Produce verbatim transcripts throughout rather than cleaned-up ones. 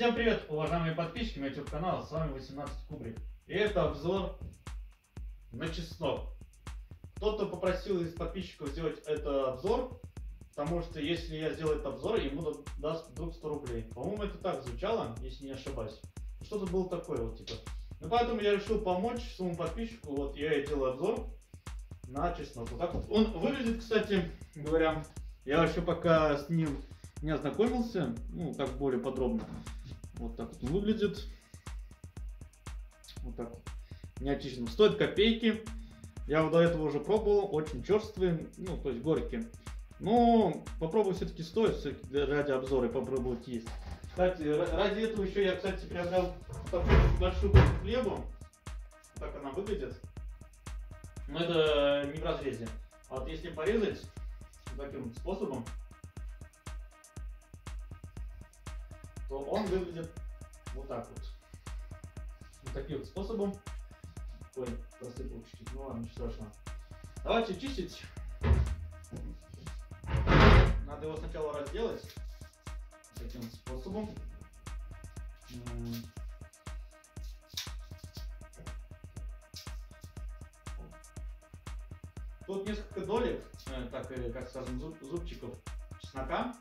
Всем привет, уважаемые подписчики моего YouTube канала, с вами восемнадцать Кубрик. И это обзор на чеснок. Кто-то попросил из подписчиков сделать это обзор, потому что если я сделаю этот обзор, ему даст вдруг сто рублей. По-моему, это так звучало, если не ошибаюсь. Что-то было такое вот типа. Ну поэтому я решил помочь своему подписчику, вот я и делаю обзор на чеснок. Вот так вот. Он выглядит, кстати говоря, я еще пока с ним не ознакомился, ну так более подробно. Вот так вот выглядит. Вот так вот. Неочищенным. Стоит копейки. Я вот до этого уже пробовал. Очень черствые, ну то есть горькие. Но попробую все-таки стоит, все-таки ради обзора попробовать есть. Кстати, ради этого еще я, кстати, приобрел такую большую хлебу. Так она выглядит. Но это не в разрезе. А вот если порезать таким способом, то он выглядит вот так вот. Вот таким вот способом. Ой, просыпал чуть-чуть. Ну ладно, ничего страшного. Давайте чистить. Надо его сначала разделать. Таким вот способом. Тут несколько долек, так или как скажем, зуб, зубчиков чеснока.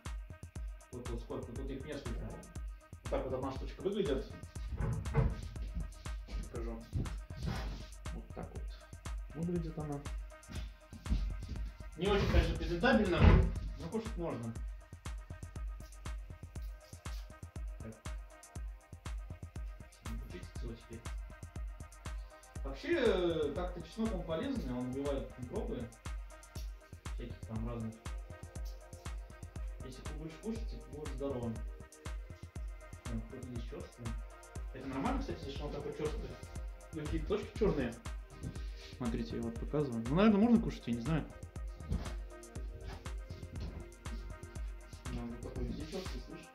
Вот тут сколько, тут их несколько. Вот так вот одна штучка выглядит. Покажу. Вот так вот выглядит она. Не очень, конечно, презентабельно, но кушать можно. Так. Вообще, как-то чеснок он полезный, он убивает микробы. Всяких там разных. Если ты будешь кушать, ты будешь здоровым. Здесь черствый. Это нормально, кстати, если он такой черствый. Какие-то точки черные. Смотрите, я вот показываю. Ну, наверное, можно кушать, я не знаю. Он такой везде черствый, слышишь?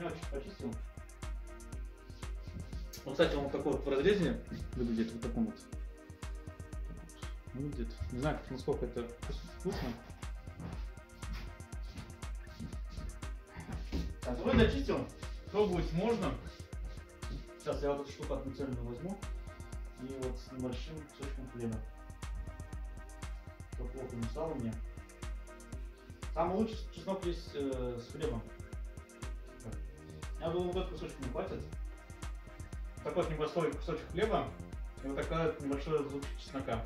Я чуть почистил. Вот, кстати, он вот такой вот в разрезе выглядит, вот таком вот. Выглядит. Не знаю, насколько это вкусно. Так, вот зачистил, пробовать можно. Сейчас я вот эту штуку отмельную возьму и вот с небольшим кусочком хлеба. Как плохо не стало мне. Самый лучший чеснок есть э, с хлебом. Так. Я думаю, вот этот кусочек не хватит. Вот такой вот небольшой кусочек хлеба и вот такая вот небольшая зубчик чеснока.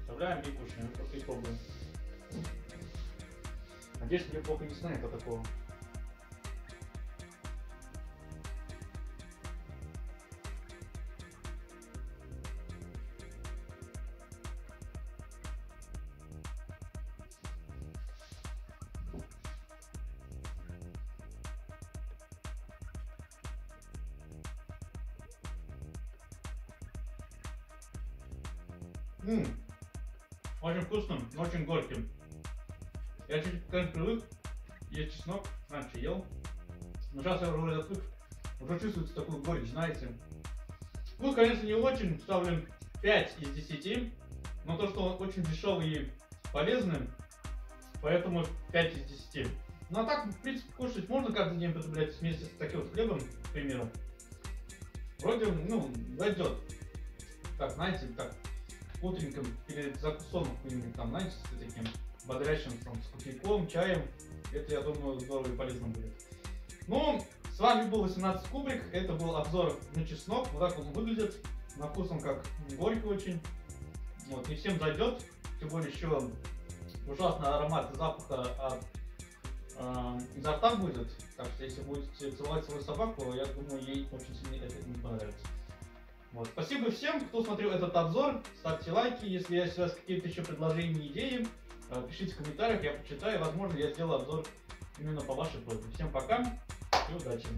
Вставляем и кушаем, вот и пробуем. Надеюсь, мне плохо не станет от такого. Ммм, очень вкусным, но очень горьким. Я чуть как привык есть чеснок, раньше ел. Но сейчас я уже отвык, уже чувствуется такую горечь, знаете. Вкус, конечно, не очень, ставлю пять из десяти. Но то, что он очень дешевый и полезный, поэтому пять из десяти. Ну а так, в принципе, кушать можно каждый день потреблять вместе с таким вот хлебом, к примеру. Вроде, ну, зайдет. Так, знаете, так. Утренником перед закусом каким-нибудь там, знаете, с таким бодрящим там, с кофейком, чаем. Это, я думаю, здорово и полезно будет. Ну, с вами был восемнадцать Кубрик. Это был обзор на чеснок. Вот так он выглядит. На вкус он как горький очень. Вот, не всем зайдет. Тем более еще ужасный аромат и запах от, э, изо рта будет. Так что если будете целовать свою собаку, я думаю, ей очень сильно это не понравится. Вот. Спасибо всем, кто смотрел этот обзор. Ставьте лайки, если есть у вас какие-то еще предложения, идеи, пишите в комментариях, я почитаю. Возможно, я сделаю обзор именно по вашей просьбе. Всем пока и удачи!